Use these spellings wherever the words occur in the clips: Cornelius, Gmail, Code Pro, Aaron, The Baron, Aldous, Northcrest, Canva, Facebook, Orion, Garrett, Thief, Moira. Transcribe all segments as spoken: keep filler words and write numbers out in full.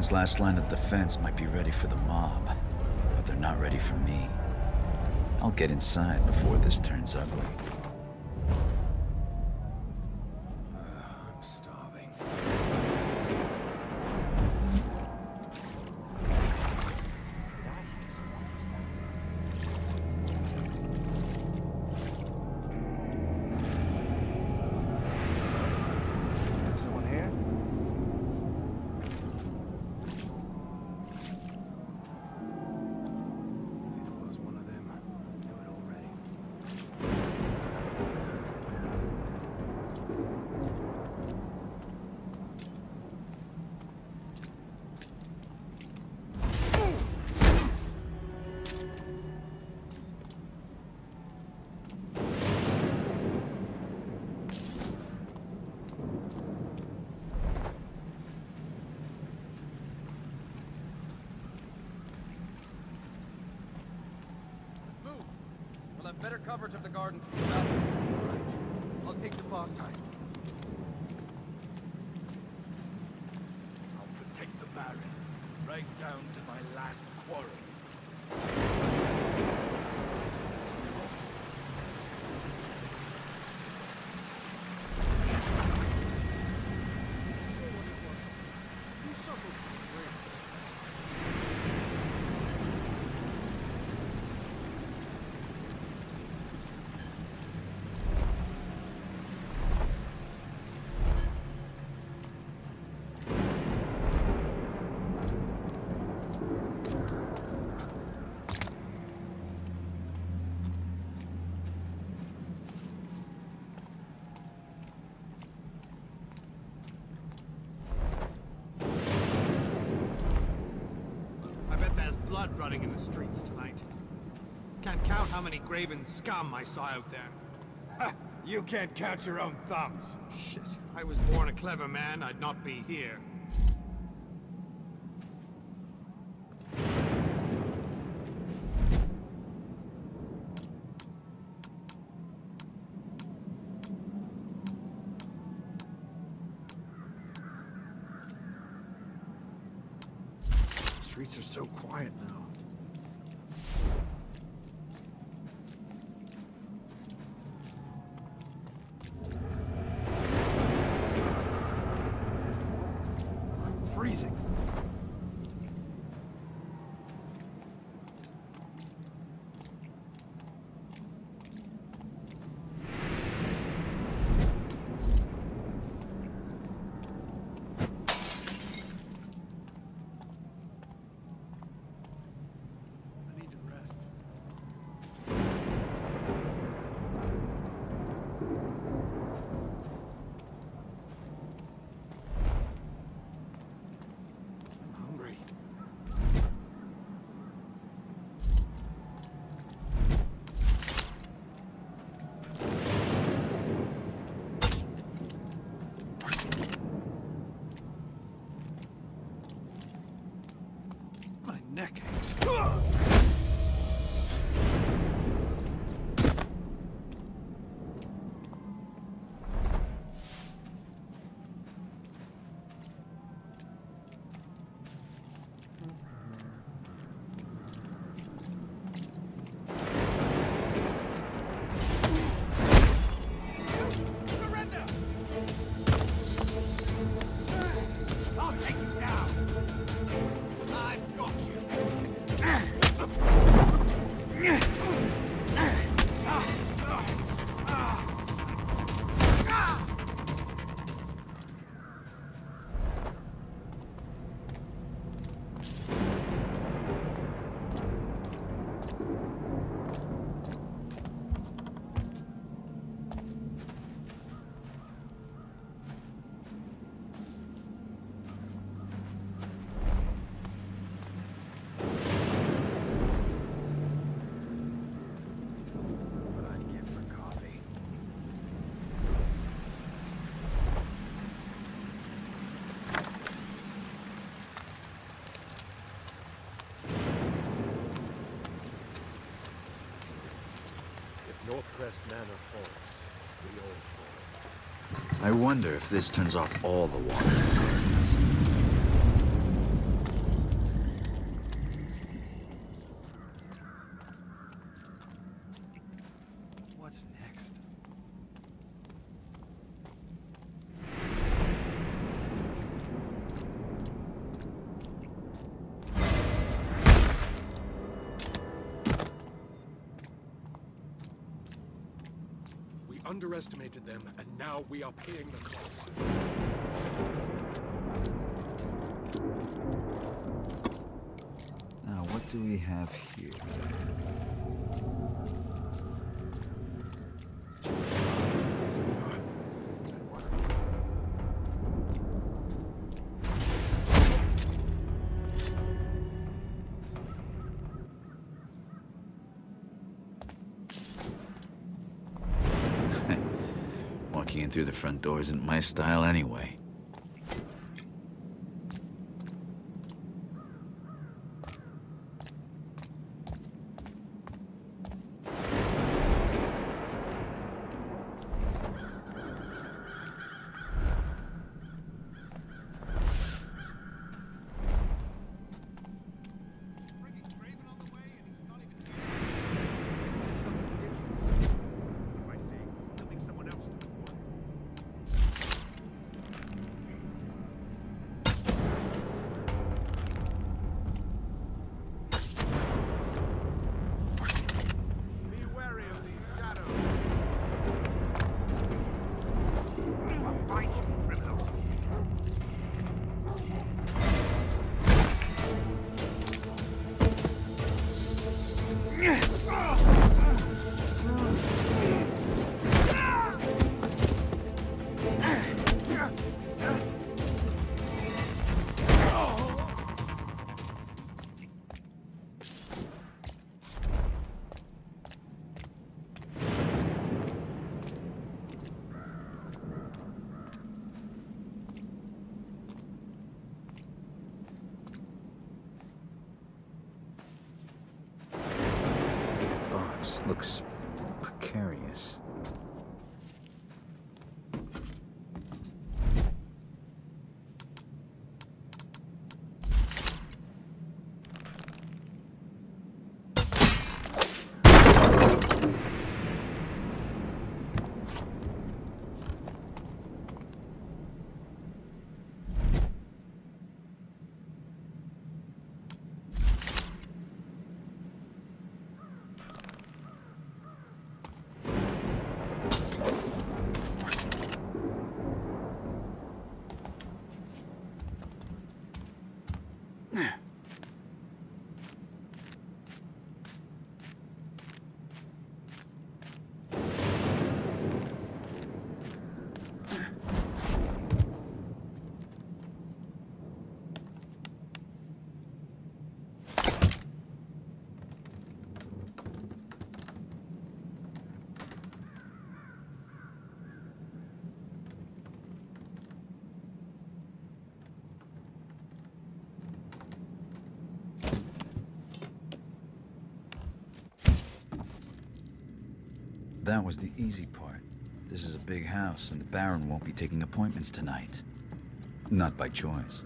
Orion's last line of defense might be ready for the mob, but they're not ready for me. I'll get inside before this turns ugly. Better coverage of the garden from the mountain. Right. I'll take the boss side. I'll protect the Baron, right down to my last quarrel. Blood running in the streets tonight. Can't count how many graven scum I saw out there. Ha! You can't count your own thumbs. Shit, if I was born a clever man, I'd not be here. Streets are so quiet now. I'm freezing. Northcrest Manor falls, we all fall. I wonder if this turns off all the water in the gardens. underestimated them, and now we are paying the cost. Now, what do we have here? Through the front door isn't my style anyway. Looks precarious. That was the easy part. This is a big house, and the Baron won't be taking appointments tonight. Not by choice.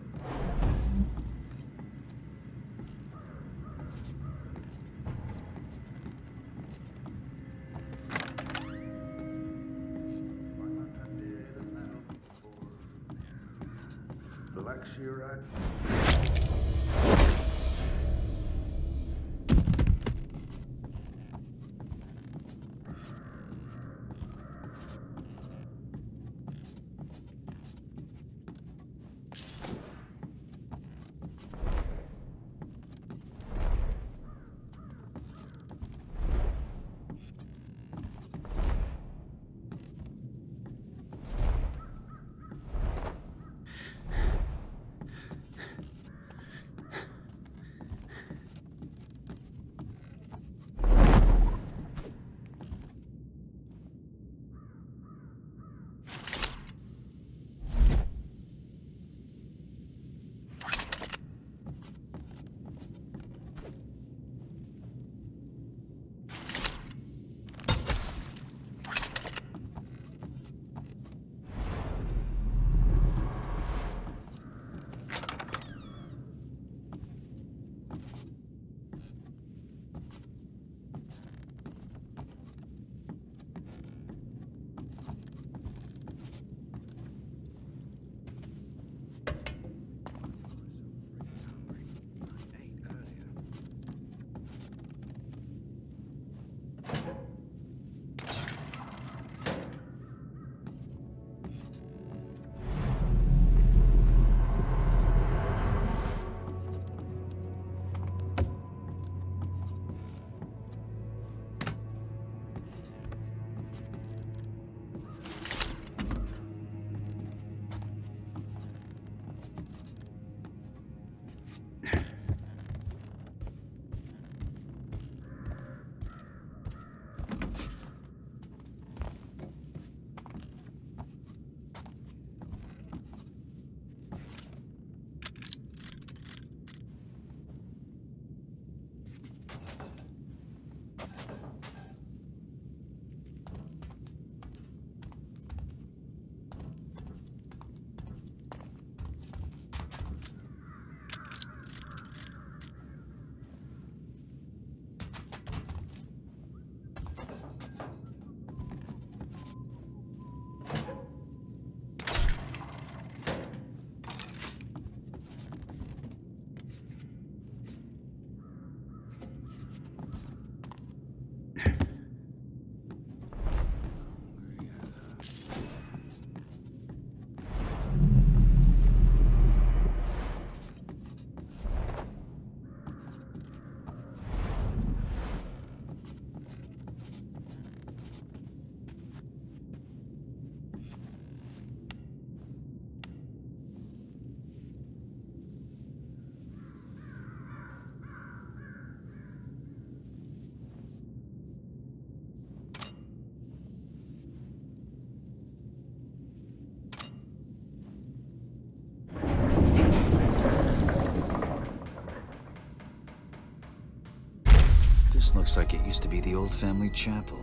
Looks like it used to be the old family chapel.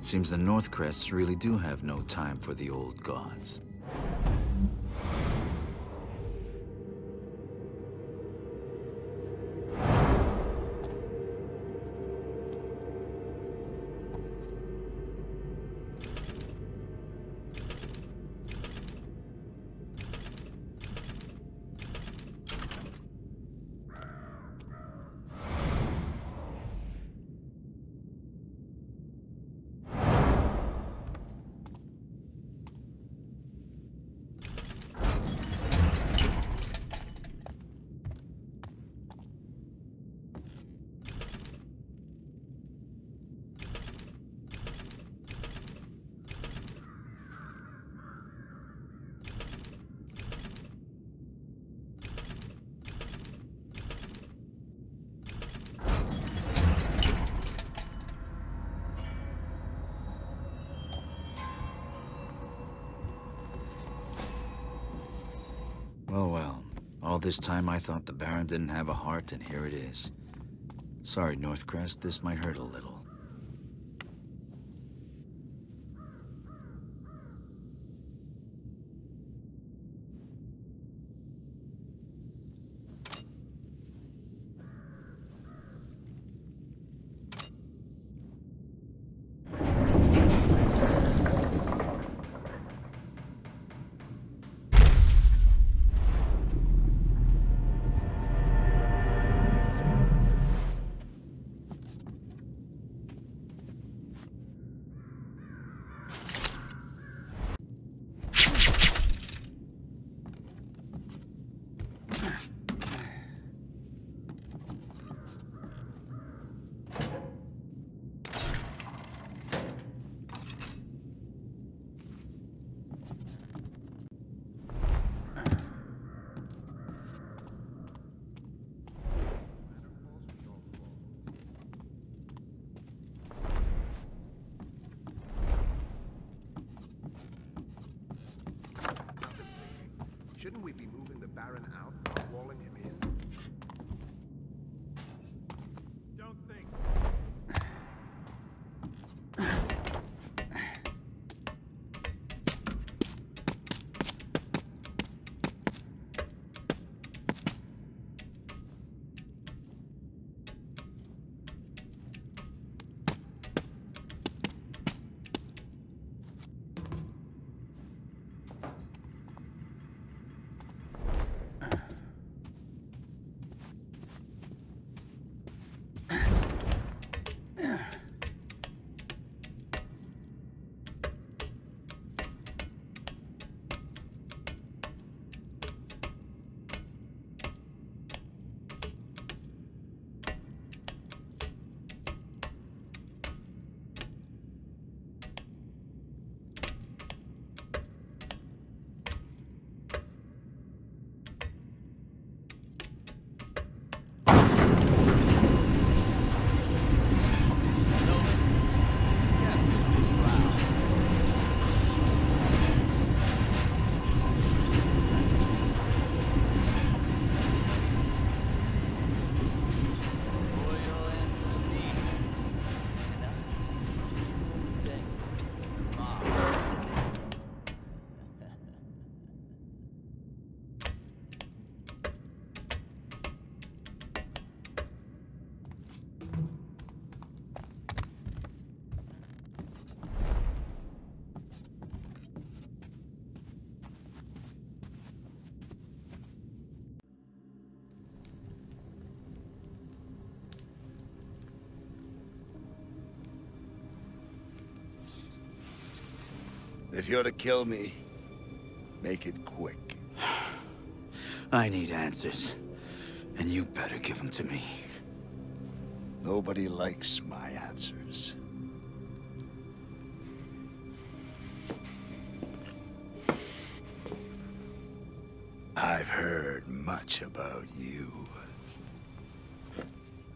Seems the Northcrests really do have no time for the old gods. All this time I thought the Baron didn't have a heart, and here it is. Sorry, Northcrest, this might hurt a little. Shouldn't we be moving the Baron out, not walling him in? Don't think. If you're to kill me, make it quick. I need answers, and you better give them to me. Nobody likes my answers. I've heard much about you.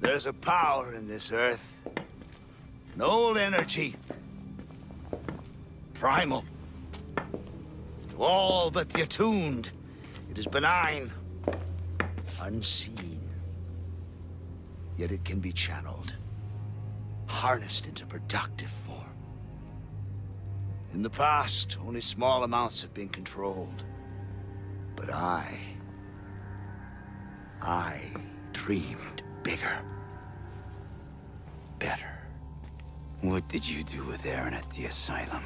There's a power in this earth, an old energy. Primal. To all but the attuned, it is benign, unseen. Yet it can be channeled, harnessed into productive form. In the past, only small amounts have been controlled. But I... I dreamed bigger. Better. What did you do with Aaron at the asylum?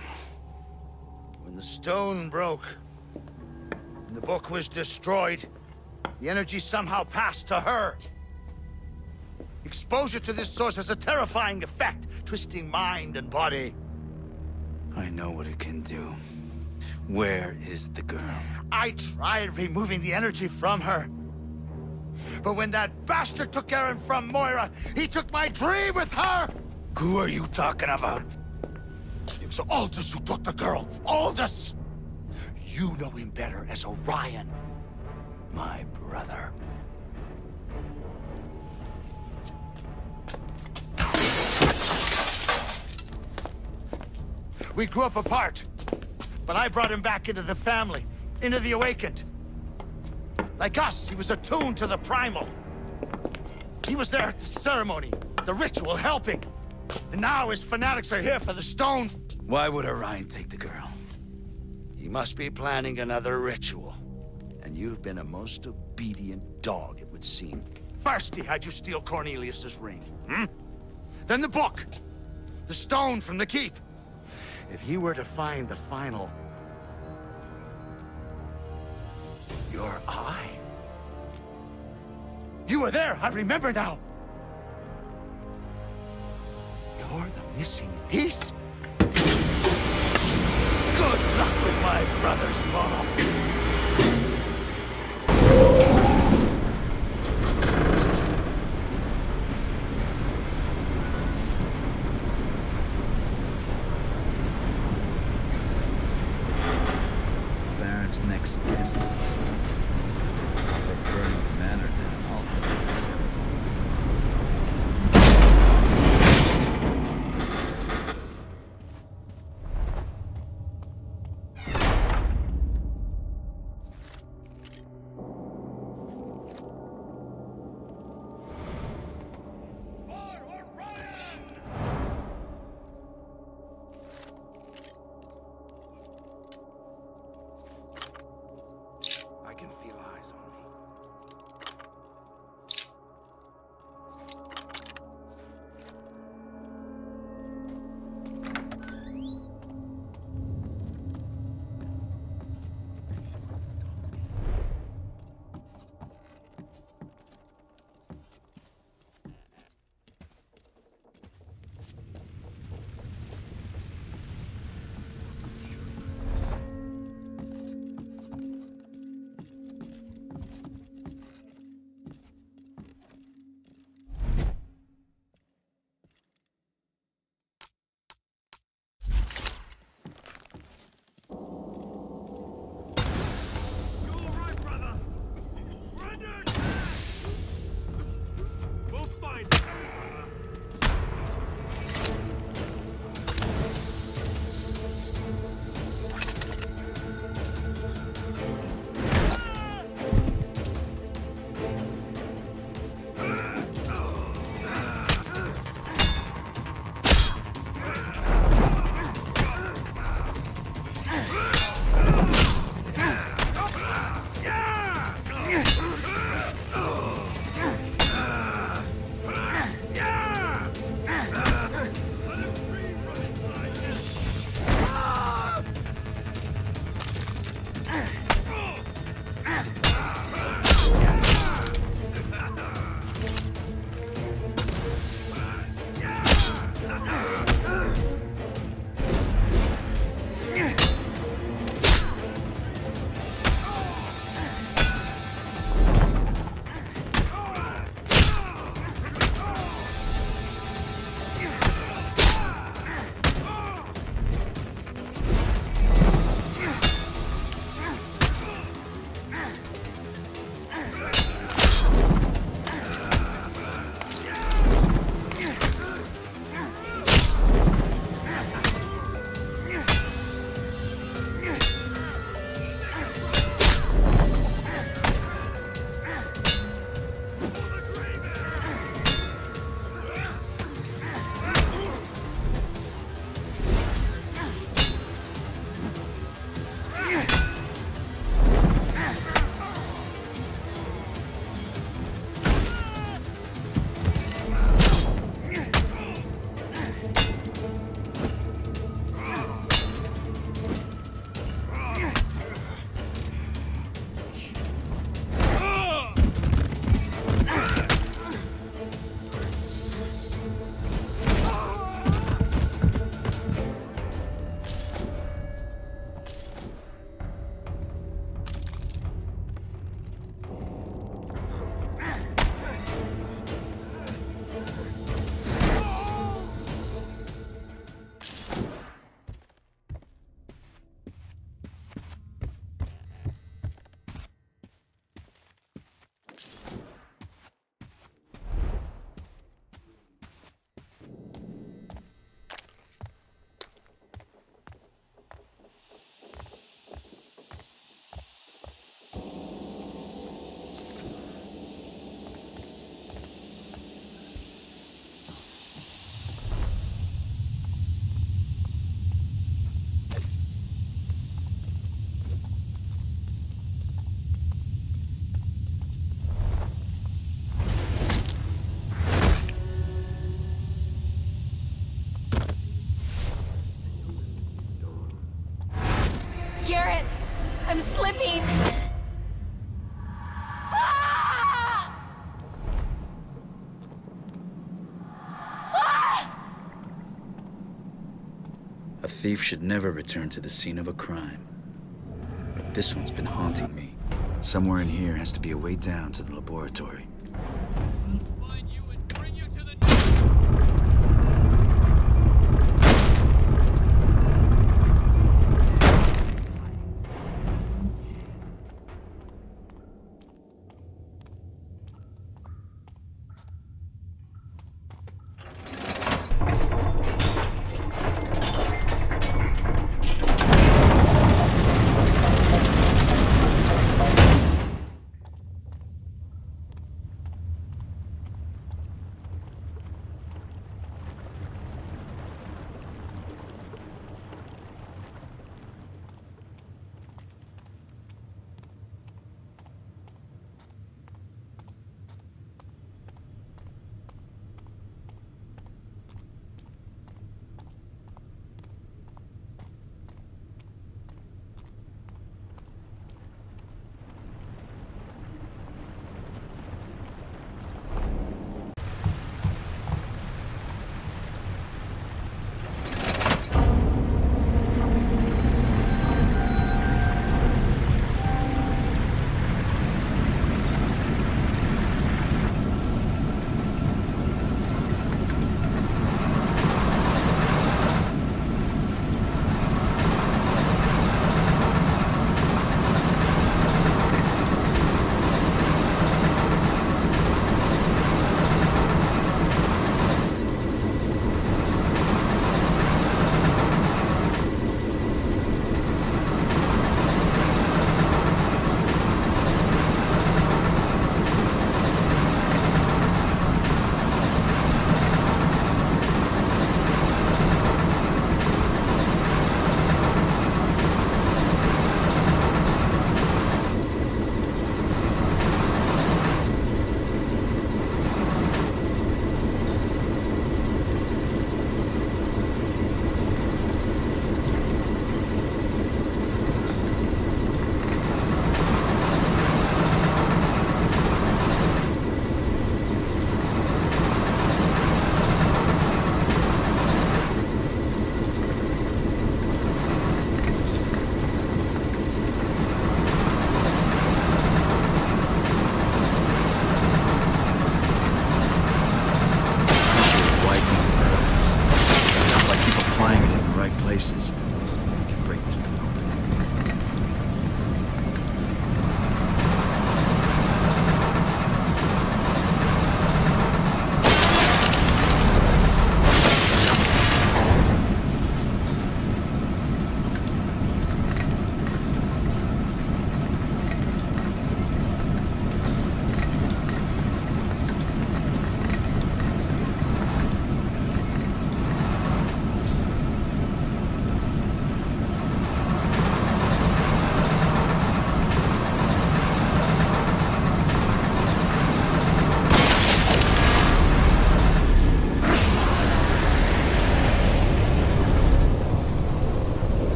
When the stone broke, and the book was destroyed, the energy somehow passed to her. Exposure to this source has a terrifying effect, twisting mind and body. I know what it can do. Where is the girl? I tried removing the energy from her. But when that bastard took Aaron from Moira, he took my dream with her! Who are you talking about? It was Aldous who took the girl. Aldous! You know him better as Orion. My brother. We grew up apart, but I brought him back into the family, into the Awakened. Like us, he was attuned to the primal. He was there at the ceremony, the ritual, helping. And now his fanatics are here for the stone. Why would Orion take the girl? He must be planning another ritual. And you've been a most obedient dog, it would seem. First, he had you steal Cornelius's ring, hmm? Then the book, the stone from the keep. If he were to find the final... Your eye. You were there, I remember now. You're the missing piece. Good luck with my brother's mom. Baron's next guest. Garrett, I'm slipping. Ah! Ah! A thief should never return to the scene of a crime. But this one's been haunting me. Somewhere in here has to be a way down to the laboratory.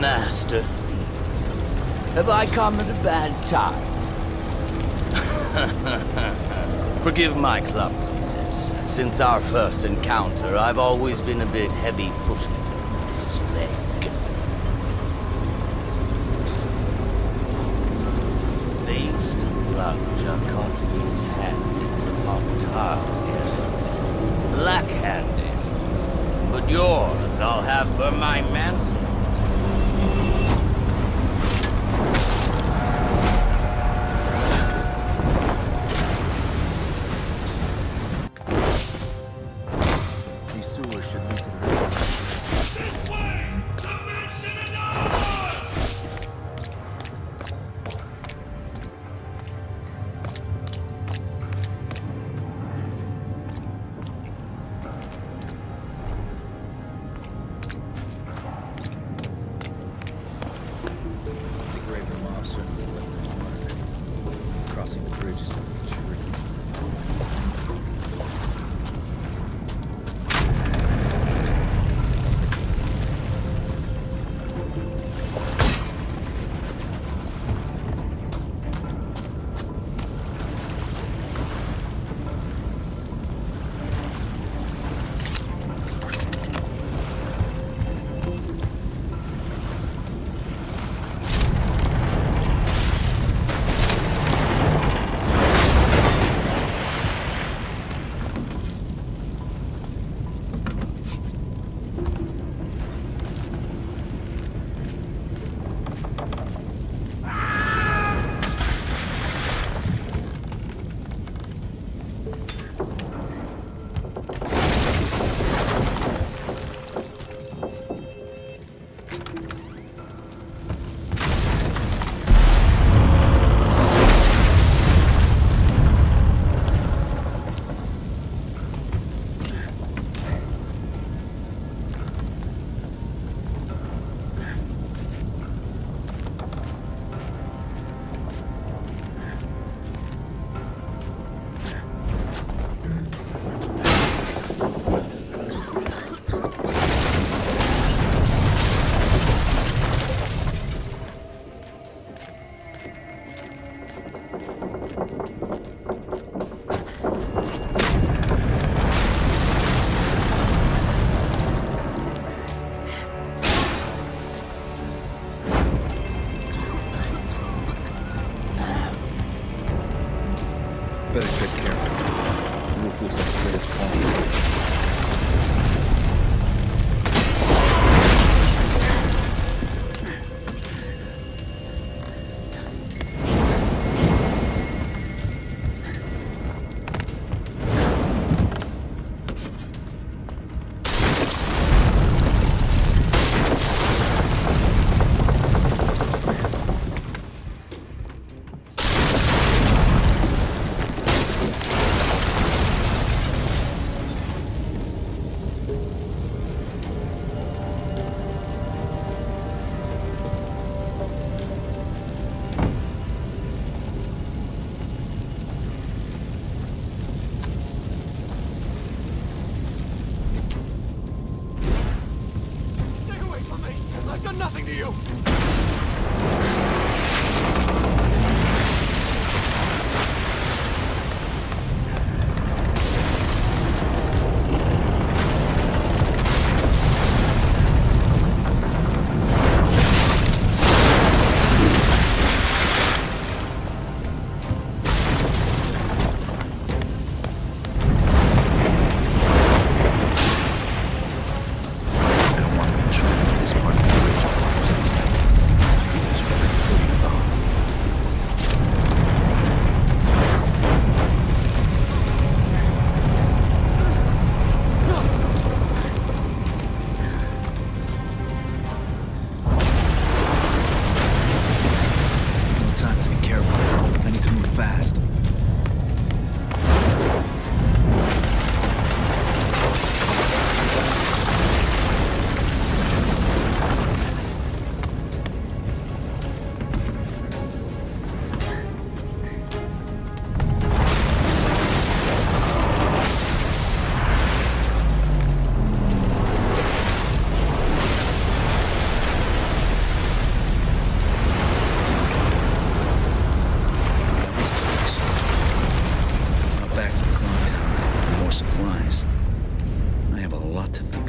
Master Thief, have I come at a bad time? Forgive my clumsiness. Since our first encounter, I've always been a bit heavy-footed and slick. They used to plunge a cockney's hand into Montagna. Black-handed. But yours I'll have for my mantle. should lead to the rest. This way! The mansion is ours! The grave of mob certainly left its mark. Crossing the bridge is going to be tricky. Supplies. I have a lot to think.